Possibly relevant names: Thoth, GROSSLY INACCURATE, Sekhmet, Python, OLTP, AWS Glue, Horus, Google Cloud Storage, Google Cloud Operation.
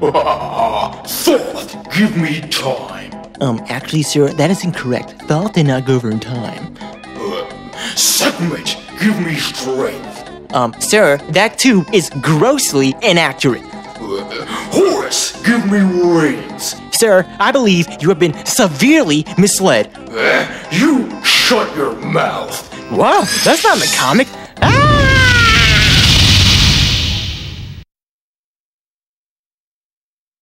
Thoth, give me time. Actually, sir, that is incorrect. Thoth did not govern time. Sekhmet, give me strength. Sir, that too is grossly inaccurate. Horus, give me reins. Sir, I believe you have been severely misled. You shut your mouth. Wow, that's not in the comic.